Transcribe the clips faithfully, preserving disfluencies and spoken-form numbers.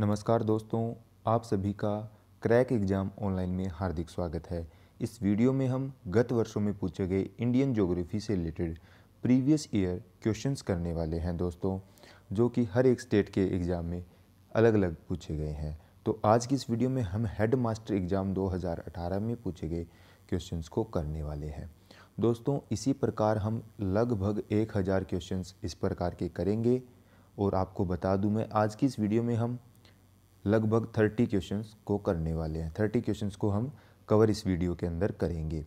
नमस्कार दोस्तों, आप सभी का क्रैक एग्जाम ऑनलाइन में हार्दिक स्वागत है। इस वीडियो में हम गत वर्षों में पूछे गए इंडियन ज्योग्राफी से रिलेटेड प्रीवियस ईयर क्वेश्चंस करने वाले हैं दोस्तों, जो कि हर एक स्टेट के एग्ज़ाम में अलग अलग पूछे गए हैं। तो आज की इस वीडियो में हम हैड मास्टर एग्ज़ाम दो हज़ार अठारह में पूछे गए क्वेश्चंस को करने वाले हैं दोस्तों। इसी प्रकार हम लगभग एक हज़ार क्वेश्चंस इस प्रकार के करेंगे। और आपको बता दूं, मैं आज की इस वीडियो में हम लगभग थर्टी क्वेश्चंस को करने वाले हैं। थर्टी क्वेश्चंस को हम कवर इस वीडियो के अंदर करेंगे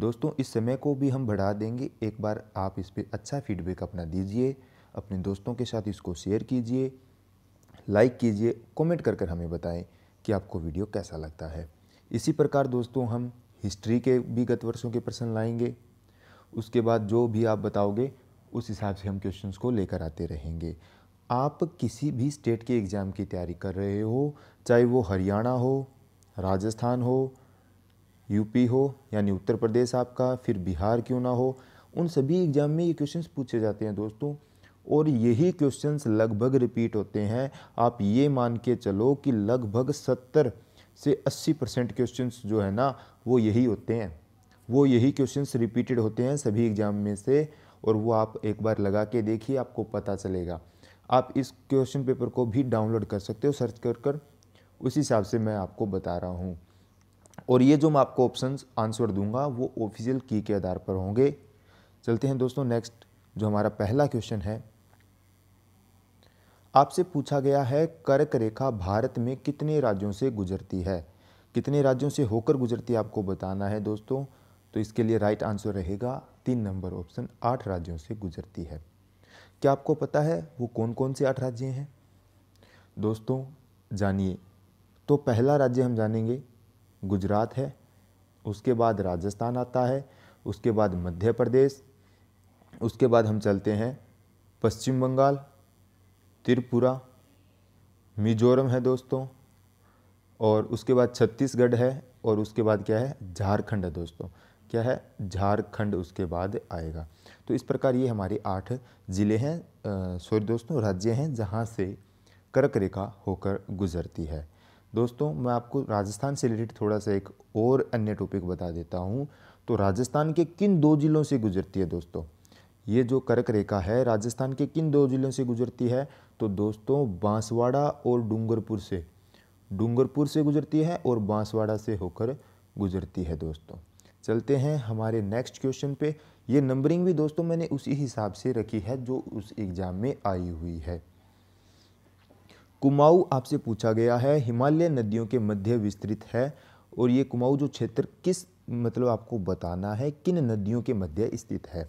दोस्तों। इस समय को भी हम बढ़ा देंगे। एक बार आप इस पे अच्छा फीडबैक अपना दीजिए, अपने दोस्तों के साथ इसको शेयर कीजिए, लाइक कीजिए, कमेंट कर कर हमें बताएं कि आपको वीडियो कैसा लगता है। इसी प्रकार दोस्तों हम हिस्ट्री के भी गत वर्षों के प्रश्न लाएँगे। उसके बाद जो भी आप बताओगे उस हिसाब से हम क्वेश्चन को लेकर आते रहेंगे। आप किसी भी स्टेट के एग्ज़ाम की तैयारी कर रहे हो, चाहे वो हरियाणा हो, राजस्थान हो, यूपी हो, यानी उत्तर प्रदेश आपका, फिर बिहार क्यों ना हो, उन सभी एग्ज़ाम में ये क्वेश्चंस पूछे जाते हैं दोस्तों। और यही क्वेश्चंस लगभग रिपीट होते हैं। आप ये मान के चलो कि लगभग सत्तर से अस्सी परसेंट क्वेश्चंस जो है ना वो यही होते हैं, वो यही क्वेश्चंस रिपीटेड होते हैं सभी एग्ज़ाम में से। और वो आप एक बार लगा के देखिए, आपको पता चलेगा। आप इस क्वेश्चन पेपर को भी डाउनलोड कर सकते हो सर्च कर कर, उस हिसाब से मैं आपको बता रहा हूँ। और ये जो मैं आपको ऑप्शंस आंसर दूंगा वो ऑफिशियल की के आधार पर होंगे। चलते हैं दोस्तों नेक्स्ट, जो हमारा पहला क्वेश्चन है। आपसे पूछा गया है, कर्क रेखा भारत में कितने राज्यों से गुजरती है? कितने राज्यों से होकर गुजरती है आपको बताना है दोस्तों। तो इसके लिए राइट आंसर रहेगा तीन नंबर ऑप्शन, आठ राज्यों से गुजरती है। क्या आपको पता है वो कौन कौन से आठ राज्य हैं दोस्तों? जानिए। तो पहला राज्य हम जानेंगे गुजरात है, उसके बाद राजस्थान आता है, उसके बाद मध्य प्रदेश, उसके बाद हम चलते हैं पश्चिम बंगाल, त्रिपुरा, मिजोरम है दोस्तों, और उसके बाद छत्तीसगढ़ है, और उसके बाद क्या है झारखंड है दोस्तों। क्या है झारखंड उसके बाद आएगा। तो इस प्रकार ये हमारे आठ ज़िले हैं, सॉरी दोस्तों राज्य हैं, जहाँ से कर्क रेखा होकर गुजरती है दोस्तों। मैं आपको राजस्थान से रिलेटेड थोड़ा सा एक और अन्य टॉपिक बता देता हूँ। तो राजस्थान के किन दो ज़िलों से गुजरती है दोस्तों? ये जो कर्क रेखा है राजस्थान के किन दो ज़िलों से गुजरती है? तो दोस्तों बांसवाड़ा और डूंगरपुर से, डूंगरपुर से गुजरती है और बांसवाड़ा से होकर गुजरती है दोस्तों। चलते हैं हमारे नेक्स्ट क्वेश्चन पे। ये नंबरिंग भी दोस्तों मैंने उसी हिसाब से रखी है जो उस एग्ज़ाम में आई हुई है। कुमाऊँ आपसे पूछा गया है, हिमालय नदियों के मध्य विस्तृत है। और ये कुमाऊँ जो क्षेत्र किस, मतलब आपको बताना है किन नदियों के मध्य स्थित है।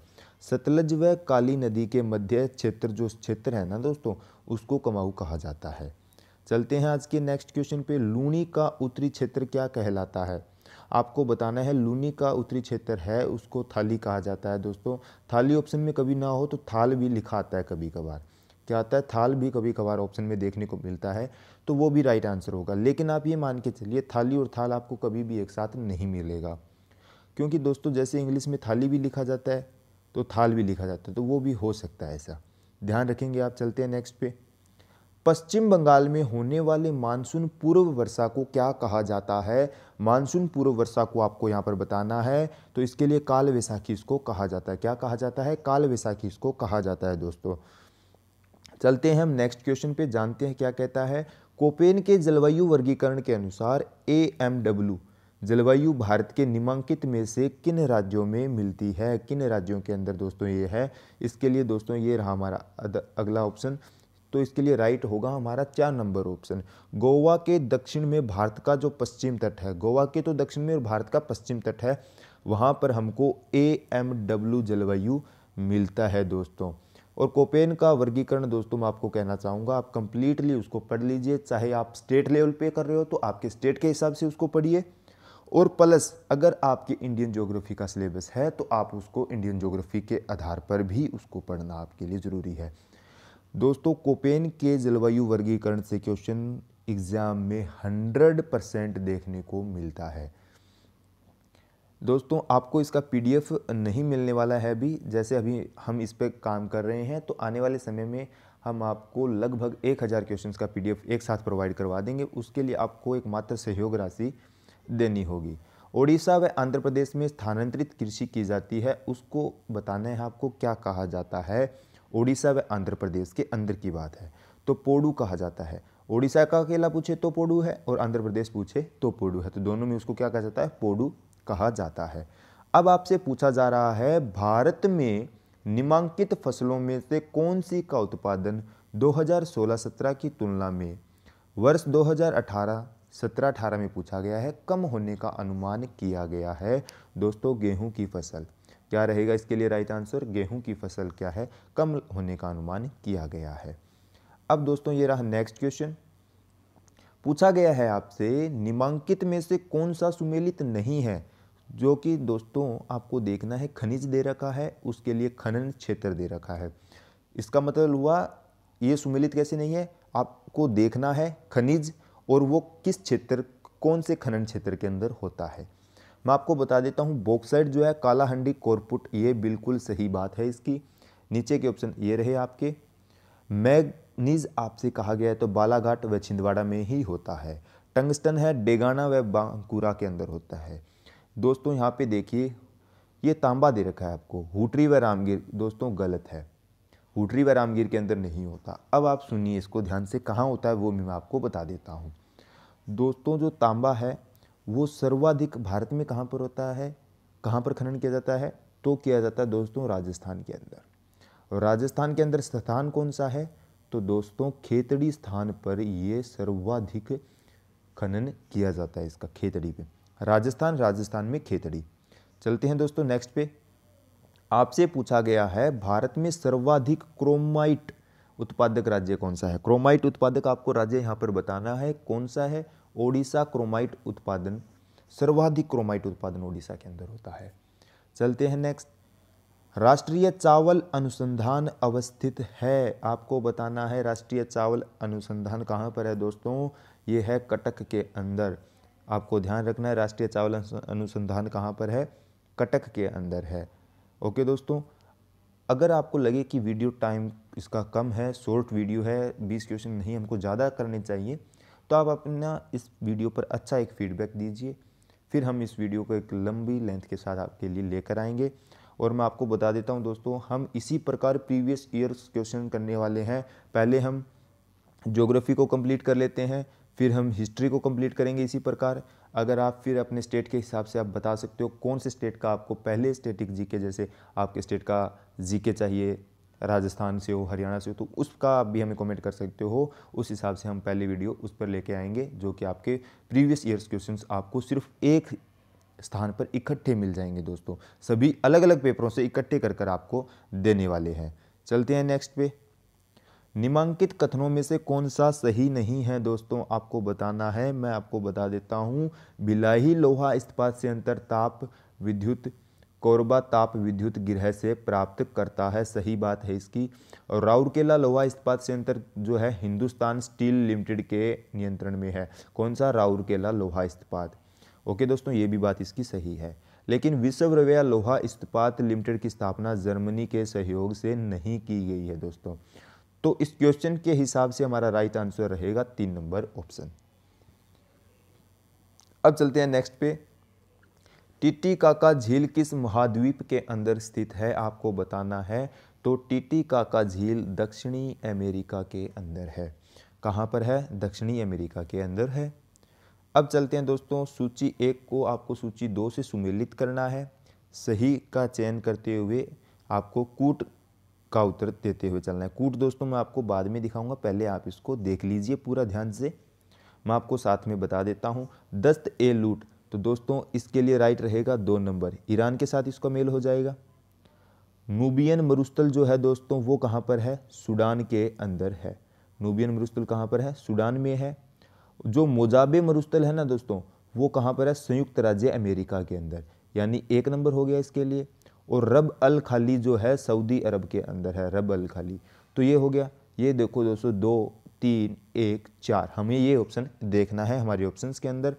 सतलज व काली नदी के मध्य क्षेत्र जो क्षेत्र है ना दोस्तों, उसको कुमाऊँ कहा जाता है। चलते हैं आज के नेक्स्ट क्वेश्चन पे। लूणी का उत्तरी क्षेत्र क्या कहलाता है आपको बताना है। लूणी का उत्तरी क्षेत्र है उसको थाली कहा जाता है दोस्तों। थाली ऑप्शन में कभी ना हो तो थाल भी लिखा आता है कभी कभार, क्या आता है थाल भी कभी कभार ऑप्शन में देखने को मिलता है, तो वो भी राइट आंसर होगा। लेकिन आप ये मान के चलिए थाली और थाल आपको कभी भी एक साथ नहीं मिलेगा, क्योंकि दोस्तों जैसे इंग्लिश में थाली भी लिखा जाता है तो थाल भी लिखा जाता है, तो वो भी हो सकता है, ऐसा ध्यान रखेंगे आप। चलते हैं नेक्स्ट पे। पश्चिम बंगाल में होने वाले मानसून पूर्व वर्षा को क्या कहा जाता है? मानसून पूर्व वर्षा को आपको यहाँ पर बताना है। तो इसके लिए काल वैसाखी इसको कहा जाता है। क्या कहा जाता है? काल वैसाखी इसको कहा जाता है दोस्तों। चलते हैं हम नेक्स्ट क्वेश्चन पे, जानते हैं क्या कहता है। कोपेन के जलवायु वर्गीकरण के अनुसार ए एम डब्ल्यू जलवायु भारत के निम्नलिखित में से किन राज्यों में मिलती है? किन राज्यों के अंदर दोस्तों ये है? इसके लिए दोस्तों ये रहा हमारा अगला ऑप्शन। तो इसके लिए राइट होगा हमारा चार नंबर ऑप्शन, गोवा के दक्षिण में भारत का जो पश्चिम तट है। गोवा के तो दक्षिण में और भारत का पश्चिम तट है, वहाँ पर हमको ए एम डब्ल्यू जलवायु मिलता है दोस्तों। और कोपेन का वर्गीकरण दोस्तों मैं आपको कहना चाहूँगा, आप कंप्लीटली उसको पढ़ लीजिए। चाहे आप स्टेट लेवल पे कर रहे हो तो आपके स्टेट के हिसाब से उसको पढ़िए, और प्लस अगर आपके इंडियन ज्योग्राफी का सिलेबस है तो आप उसको इंडियन ज्योग्राफी के आधार पर भी उसको पढ़ना आपके लिए ज़रूरी है दोस्तों। कोपेन के जलवायु वर्गीकरण से क्वेश्चन एग्जाम में हंड्रेड परसेंट देखने को मिलता है दोस्तों। आपको इसका पीडीएफ नहीं मिलने वाला है अभी, जैसे अभी हम इस पर काम कर रहे हैं, तो आने वाले समय में हम आपको लगभग एक हज़ार क्वेश्चन का पीडीएफ एक साथ प्रोवाइड करवा देंगे। उसके लिए आपको एक मात्र सहयोग राशि देनी होगी। ओडिशा व आंध्र प्रदेश में स्थानांतरित कृषि की जाती है, उसको बताना है आपको क्या कहा जाता है। ओडिशा व आंध्र प्रदेश के अंदर की बात है तो पोडू कहा जाता है। ओडिशा का अकेला पूछे तो पोडू है और आंध्र प्रदेश पूछे तो पोडू है, तो दोनों में उसको क्या कहा जाता है, पोडू कहा जाता है। अब आपसे पूछा जा रहा है, भारत में निम्नांकित फसलों में से कौन सी का उत्पादन दो हज़ार सोलह सत्रह की तुलना में वर्ष दो हज़ार अठारह सत्रह अठारह में पूछा गया है, कम होने का अनुमान किया गया है। दोस्तों गेहूं की फसल क्या रहेगा, इसके लिए राइट आंसर गेहूं की फसल क्या है, कम होने का अनुमान किया गया है। अब दोस्तों ये रहा नेक्स्ट क्वेश्चन। पूछा गया है आपसे, निम्नांकित में से कौन सा सुमेलित नहीं है, जो कि दोस्तों आपको देखना है खनिज दे रखा है, उसके लिए खनन क्षेत्र दे रखा है। इसका मतलब हुआ ये सुमेलित कैसे नहीं है, आपको देखना है खनिज और वो किस क्षेत्र, कौन से खनन क्षेत्र के अंदर होता है। मैं आपको बता देता हूँ, बॉक्साइट जो है कालाहांडी कोरपुट, ये बिल्कुल सही बात है इसकी। नीचे के ऑप्शन ये रहे आपके। मैग्नीज आपसे कहा गया है तो बालाघाट व छिंदवाड़ा में ही होता है। टंगस्टन है डेगाना व बांकुरा के अंदर होता है। दोस्तों यहाँ पे देखिए ये तांबा दे रखा है आपको, हुठरी व रामगीर दोस्तों गलत है, हुठरी व रामगीर के अंदर नहीं होता। अब आप सुनिए इसको ध्यान से, कहाँ होता है वो भी मैं आपको बता देता हूँ। दोस्तों जो तांबा है वो सर्वाधिक भारत में कहाँ पर होता है, कहाँ पर खनन किया जाता है, तो किया जाता है दोस्तों राजस्थान के अंदर। और राजस्थान के अंदर स्थान कौन सा है, तो दोस्तों खेतड़ी स्थान पर ये सर्वाधिक खनन किया जाता है इसका, खेतड़ी पे, राजस्थान, राजस्थान में खेतड़ी। चलते हैं दोस्तों नेक्स्ट पे। आपसे पूछा गया है, भारत में सर्वाधिक क्रोमाइट उत्पादक राज्य कौन सा है। क्रोमाइट उत्पादक आपको राज्य यहाँ पर बताना है कौन सा है, ओडिशा क्रोमाइट उत्पादन, सर्वाधिक क्रोमाइट उत्पादन ओडिशा के अंदर होता है। चलते हैं नेक्स्ट। राष्ट्रीय चावल अनुसंधान अवस्थित है, आपको बताना है राष्ट्रीय चावल अनुसंधान कहाँ पर है। दोस्तों ये है कटक के अंदर, आपको ध्यान रखना है राष्ट्रीय चावल अनुसंधान कहाँ पर है, कटक के अंदर है। ओके दोस्तों, अगर आपको लगे कि वीडियो टाइम इसका कम है, शॉर्ट वीडियो है, बीस क्वेश्चन नहीं हमको ज़्यादा करने चाहिए, तो आप अपना इस वीडियो पर अच्छा एक फीडबैक दीजिए, फिर हम इस वीडियो को एक लंबी लेंथ के साथ आपके लिए लेकर आएंगे। और मैं आपको बता देता हूं दोस्तों, हम इसी प्रकार प्रीवियस ईयर्स क्वेश्चन करने वाले हैं। पहले हम ज्योग्राफी को कंप्लीट कर लेते हैं, फिर हम हिस्ट्री को कंप्लीट करेंगे इसी प्रकार। अगर आप फिर अपने स्टेट के हिसाब से आप बता सकते हो कौन से स्टेट का आपको पहले स्टेटिक जीके, जैसे आपके स्टेट का जीके चाहिए, राजस्थान से हो, हरियाणा से हो, तो उसका आप भी हमें कमेंट कर सकते हो। उस हिसाब से हम पहले वीडियो उस पर लेके आएंगे, जो कि आपके प्रीवियस ईयर्स क्वेश्चंस आपको सिर्फ एक स्थान पर इकट्ठे मिल जाएंगे दोस्तों, सभी अलग अलग पेपरों से इकट्ठे कर कर आपको देने वाले हैं। चलते हैं नेक्स्ट पे। निम्नांकित कथनों में से कौन सा सही नहीं है दोस्तों, आपको बताना है। मैं आपको बता देता हूँ, बिलाही लोहा इस्पात से अंतर ताप विद्युत, कोरबा ताप विद्युत गृह से प्राप्त करता है, सही बात है इसकी। और राउरकेला लोहा इस्पात संयंत्र जो है हिंदुस्तान स्टील लिमिटेड के नियंत्रण में है। कौन सा, राउरकेला लोहा इस्पात। ओके दोस्तों ये भी बात इसकी सही है। लेकिन विश्वेश्वरैया लोहा इस्पात लिमिटेड की स्थापना जर्मनी के सहयोग से नहीं की गई है दोस्तों। तो इस क्वेश्चन के हिसाब से हमारा राइट आंसर रहेगा तीन नंबर ऑप्शन। अब चलते हैं नेक्स्ट पे। टिटिकाका झील किस महाद्वीप के अंदर स्थित है, आपको बताना है। तो टिटिकाका झील दक्षिणी अमेरिका के अंदर है। कहाँ पर है, दक्षिणी अमेरिका के अंदर है। अब चलते हैं दोस्तों, सूची एक को आपको सूची दो से सुमेलित करना है। सही का चयन करते हुए आपको कूट का उत्तर देते हुए चलना है। कूट दोस्तों मैं आपको बाद में दिखाऊंगा, पहले आप इसको देख लीजिए पूरा ध्यान से, मैं आपको साथ में बता देता हूँ। दस्त ए लूट, तो दोस्तों इसके लिए राइट रहेगा दो नंबर, ईरान के साथ इसका मेल हो जाएगा। नूबियन मरुस्थल जो है दोस्तों वो कहाँ पर है, सूडान के अंदर है। नूबियन मरुस्थल कहाँ पर है, सूडान में है। जो मोजाबे मरुस्थल है ना दोस्तों, वो कहाँ पर है, संयुक्त राज्य अमेरिका के अंदर, यानी एक नंबर हो गया इसके लिए। और रब अल खाली जो है सऊदी अरब के अंदर है, रब अल खाली, तो ये हो गया। ये देखो दोस्तों, दो तीन एक चार, हमें ये ऑप्शन देखना है हमारे ऑप्शन के अंदर,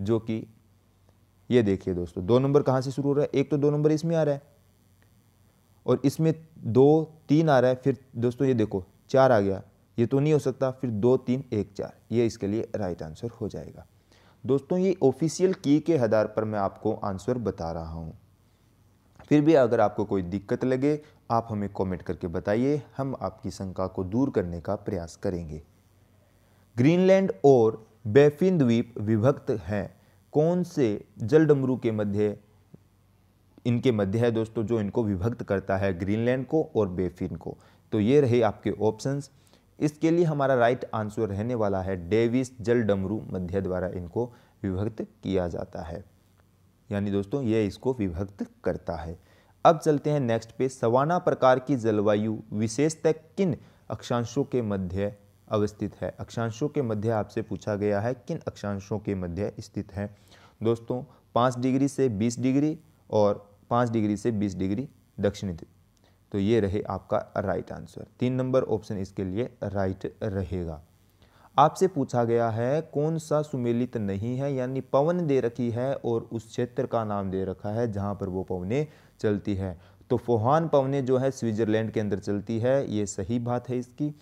जो कि ये देखिए दोस्तों दो नंबर कहाँ से शुरू हो रहा है। एक तो दो नंबर इसमें आ रहा है और इसमें दो तीन आ रहा है, फिर दोस्तों ये देखो चार आ गया, ये तो नहीं हो सकता, फिर दो तीन एक चार, ये इसके लिए राइट आंसर हो जाएगा। दोस्तों ये ऑफिशियल की के आधार पर मैं आपको आंसर बता रहा हूँ। फिर भी अगर आपको कोई दिक्कत लगे आप हमें कमेंट करके बताइए, हम आपकी शंका को दूर करने का प्रयास करेंगे। ग्रीनलैंड और बेफिन द्वीप विभक्त हैं, कौन से जलडमरू के मध्य इनके मध्य है दोस्तों जो इनको विभक्त करता है, ग्रीनलैंड को और बेफिन को। तो ये रहे आपके ऑप्शंस। इसके लिए हमारा राइट आंसर रहने वाला है डेविस जलडमरू मध्य द्वारा इनको विभक्त किया जाता है, यानी दोस्तों ये इसको विभक्त करता है। अब चलते हैं नेक्स्ट पे। सवाना प्रकार की जलवायु विशेषतः किन अक्षांशों के मध्य अवस्थित है, अक्षांशों के मध्य आपसे पूछा गया है किन अक्षांशों के मध्य स्थित है। दोस्तों पाँच डिग्री से बीस डिग्री और पाँच डिग्री से बीस डिग्री दक्षिणी, तो ये रहे आपका राइट आंसर। तीन नंबर ऑप्शन इसके लिए राइट रहेगा। आपसे पूछा गया है कौन सा सुमेलित नहीं है, यानी पवन दे रखी है और उस क्षेत्र का नाम दे रखा है जहाँ पर वो पवने चलती है। तो फुहान पवने जो है स्विट्जरलैंड के अंदर चलती है, ये सही बात है इसकी।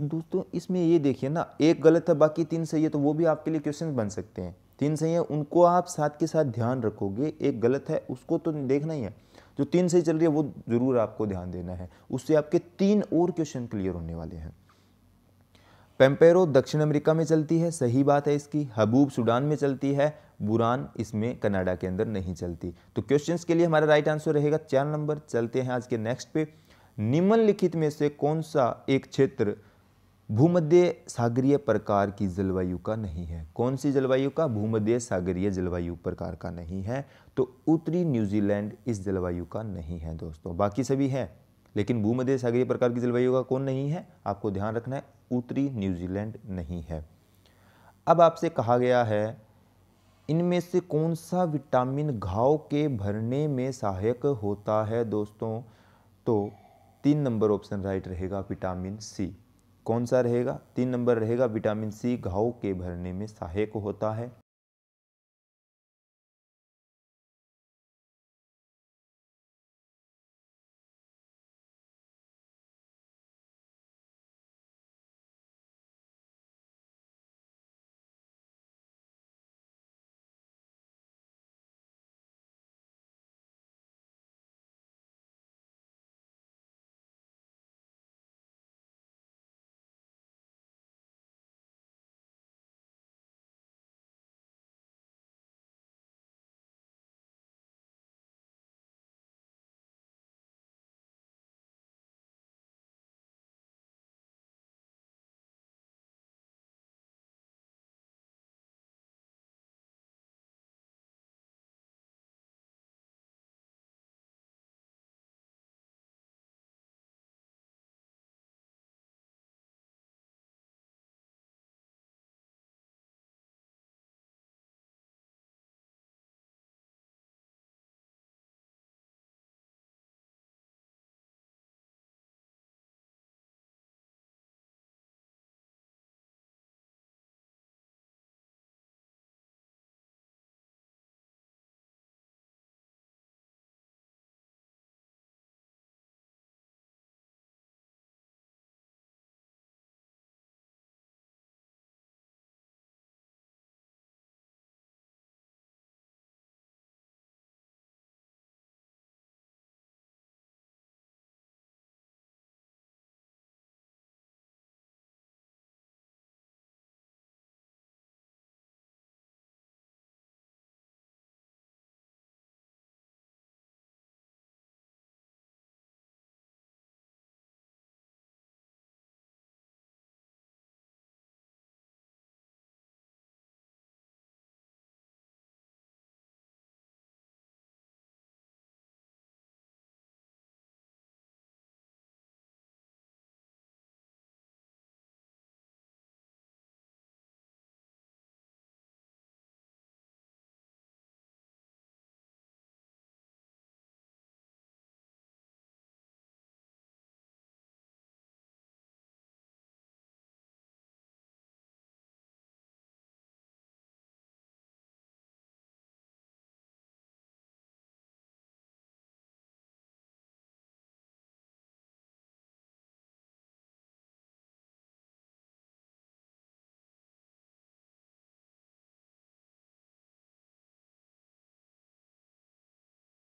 दोस्तों इसमें ये देखिए ना, एक गलत है बाकी तीन सही है, तो वो भी आपके लिए क्वेश्चन बन सकते हैं। तीन सही है उनको आप साथ के साथ ध्यान रखोगे, एक गलत है उसको तो देखना ही है। जो तीन सही चल रही है वो ज़रूर आपको ध्यान देना है, उससे आपके तीन और क्वेश्चन क्लियर होने वाले हैं। पेम्पेरो दक्षिण अमेरिका में चलती है, सही बात है इसकी। हबूब सूडान में चलती है, बुरान इसमें कनाडा के अंदर नहीं चलती। तो क्वेश्चंस के लिए हमारा राइट आंसर रहेगा चार नंबर। चलते हैं आज के नेक्स्ट पे। निम्नलिखित में से कौन सा एक क्षेत्र भूमध्य सागरीय प्रकार की जलवायु का नहीं है, कौन सी जलवायु का, भूमध्य सागरीय जलवायु प्रकार का नहीं है। तो उत्तरी न्यूजीलैंड इस जलवायु का नहीं है दोस्तों, बाकी सभी हैं लेकिन भूमध्य सागरीय प्रकार की जलवायु का कौन नहीं है, आपको ध्यान रखना है, उत्तरी न्यूजीलैंड नहीं है। अब आपसे कहा गया है इनमें से कौन सा विटामिन घाव के भरने में सहायक होता है दोस्तों। तो तीन नंबर ऑप्शन राइट रहेगा विटामिन सी। कौन सा रहेगा, तीन नंबर रहेगा विटामिन सी घाव के भरने में सहायक होता है।